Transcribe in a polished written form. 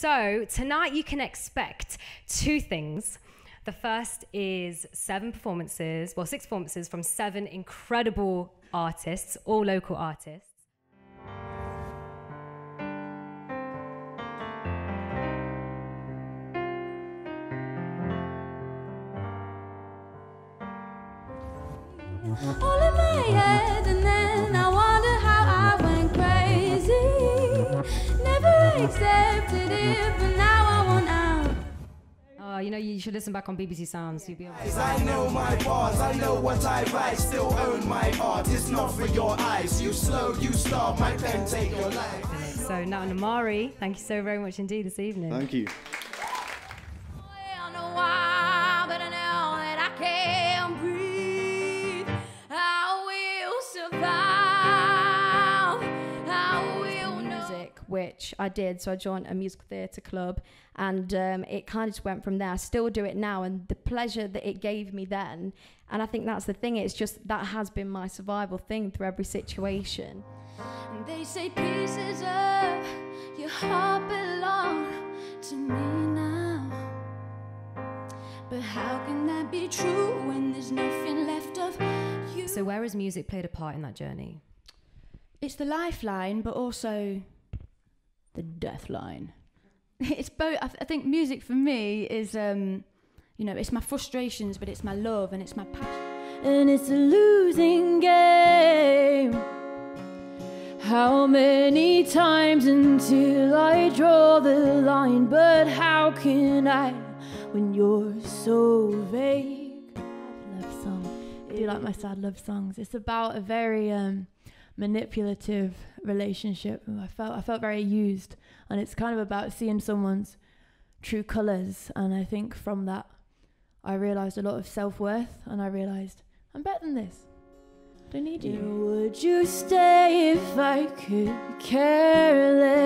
So tonight you can expect two things. The first is six performances from 7 incredible artists, all local artists. All in my head, and then I wonder how I went crazy. Never accepted it, but now I want out. You know, you should listen back on BBC Sounds. You'll be able to... I know my bars, I know what I write. Still own my art, it's not for your eyes. You slow, you starve, my pen take your life. So, Nat and Amari, thank you so very much indeed this evening. Thank you. Which I did, so I joined a musical theatre club, and it kind of just went from there. I still do it now, and the pleasure that it gave me then, and I think that's the thing, it's just that has been my survival thing through every situation. And they say pieces of your heart belong to me now, but how can that be true when there's nothing left of you? So where has music played a part in that journey? It's the lifeline, but also the death line. It's both. I think music for me is, you know, it's my frustrations, but it's my love and it's my passion. And it's a losing game. How many times until I draw the line? But how can I when you're so vague? Love song. I do like my sad love songs. It's about a very manipulative relationship. I felt very used, and it's kind of about seeing someone's true colours, and I think from that I realised a lot of self-worth, and I realised I'm better than this. I don't need you. Would you stay if I could care less?